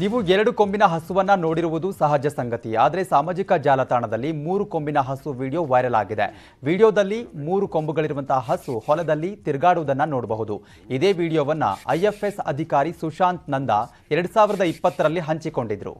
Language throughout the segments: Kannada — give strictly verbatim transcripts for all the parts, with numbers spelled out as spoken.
ನೀವು ಎರಡು ಕೊಂಬಿನ ಹಸುವನ್ನ ನೋಡಿರುವುದು ಸಹಜ ಸಂಗತಿ. ಆದರೆ ಸಾಮಾಜಿಕ ಜಾಲತಾಣದಲ್ಲಿ ಮೂರು ಕೊಂಬಿನ ಹಸು ವಿಡಿಯೋ ವೈರಲ್ ಆಗಿದೆ. ವಿಡಿಯೋದಲ್ಲಿ ಮೂರು ಕೊಂಬುಗಳಿರುವಂತ ಹಸು ಹೊಲದಲ್ಲಿ ತಿರುಗಾಡುವುದನ್ನ ನೋಡಬಹುದು. ಇದೇ ವಿಡಿಯೋವನ್ನ ಐಎಫ್ಎಸ್ ಅಧಿಕಾರಿ ಸುಶಾಂತ್ ನಂದಾ ಎರಡು ಸಾವಿರದ ಇಪ್ಪತ್ತು ರಲ್ಲಿ ಹಂಚಿಕೊಂಡಿದ್ದರು.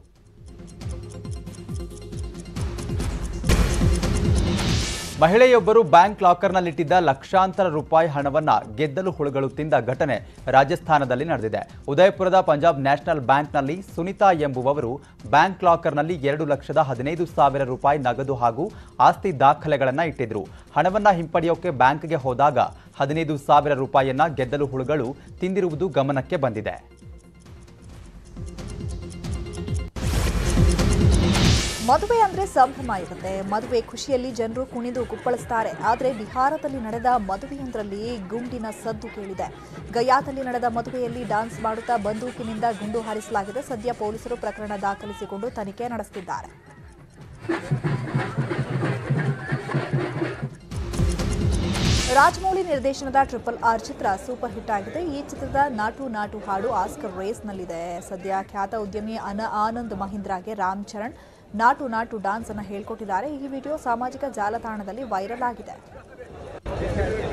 ಮಹಿಳೆಯೊಬ್ಬರು ಬ್ಯಾಂಕ್ ಲಾಕರ್ನಲ್ಲಿಟ್ಟಿದ್ದ ಲಕ್ಷಾಂತರ ರೂಪಾಯಿ ಹಣವನ್ನು ಗೆದ್ದಲು ಹುಳುಗಳು ತಿಂದ ಘಟನೆ ರಾಜಸ್ಥಾನದಲ್ಲಿ ನಡೆದಿದೆ. ಉದಯಪುರದ ಪಂಜಾಬ್ ನ್ಯಾಷನಲ್ ಬ್ಯಾಂಕ್ನಲ್ಲಿ ಸುನಿತಾ ಎಂಬುವವರು ಬ್ಯಾಂಕ್ ಲಾಕರ್ನಲ್ಲಿ ಎರಡು ಲಕ್ಷದ ಹದಿನೈದು ಸಾವಿರ ರೂಪಾಯಿ ನಗದು ಹಾಗೂ ಆಸ್ತಿ ದಾಖಲೆಗಳನ್ನು ಇಟ್ಟಿದ್ರು. ಹಣವನ್ನು ಹಿಂಪಡೆಯೋಕೆ ಬ್ಯಾಂಕ್ಗೆ ಹೋದಾಗ ಹದಿನೈದು ಸಾವಿರ ರೂಪಾಯಿಯನ್ನು ಗೆದ್ದಲು ಹುಳುಗಳು ತಿಂದಿರುವುದು ಗಮನಕ್ಕೆ ಬಂದಿದೆ. ಮದುವೆ ಅಂದ್ರೆ ಸಂಭ್ರಮ ಇರುತ್ತೆ, ಮದುವೆ ಖುಷಿಯಲ್ಲಿ ಜನರು ಕುಣಿದು ಕುಪ್ಪಳಿಸ್ತಾರೆ. ಆದರೆ ಬಿಹಾರದಲ್ಲಿ ನಡೆದ ಮದುವೆಯೊಂದರಲ್ಲಿ ಗುಂಡಿನ ಸದ್ದು ಕೇಳಿದೆ. ಗಯಾದಲ್ಲಿ ನಡೆದ ಮದುವೆಯಲ್ಲಿ ಡ್ಯಾನ್ಸ್ ಮಾಡುತ್ತಾ ಬಂದೂಕಿನಿಂದ ಗುಂಡು ಹಾರಿಸಲಾಗಿದೆ. ಸದ್ಯ ಪೊಲೀಸರು ಪ್ರಕರಣ ದಾಖಲಿಸಿಕೊಂಡು ತನಿಖೆ ನಡೆಸುತ್ತಿದ್ದಾರೆ. ರಾಜಮೌಳಿ ನಿರ್ದೇಶನದ ಟ್ರಿಪಲ್ ಆರ್ ಚಿತ್ರ ಸೂಪರ್ ಹಿಟ್ ಆಗಿದೆ. ಈ ಚಿತ್ರದ ನಾಟು ನಾಟು ಹಾಡು ಆಸ್ಕರ್ ರೇಸ್ನಲ್ಲಿದೆ. ಸದ್ಯ ಖ್ಯಾತ ಉದ್ಯಮಿ ಅನ ಆನಂದ್ ಮಹೀಂದ್ರಾಗೆ ರಾಮ್ ಚರಣ್ ನಾಟು ನಾಟು ಡ್ಯಾನ್ಸ್ ಅನ್ನು ಹೇಳ್ಕೊಟ್ಟಿದ್ದಾರೆ. ಈ ವಿಡಿಯೋ ಸಾಮಾಜಿಕ ಜಾಲತಾಣದಲ್ಲಿ ವೈರಲ್ ಆಗಿದೆ.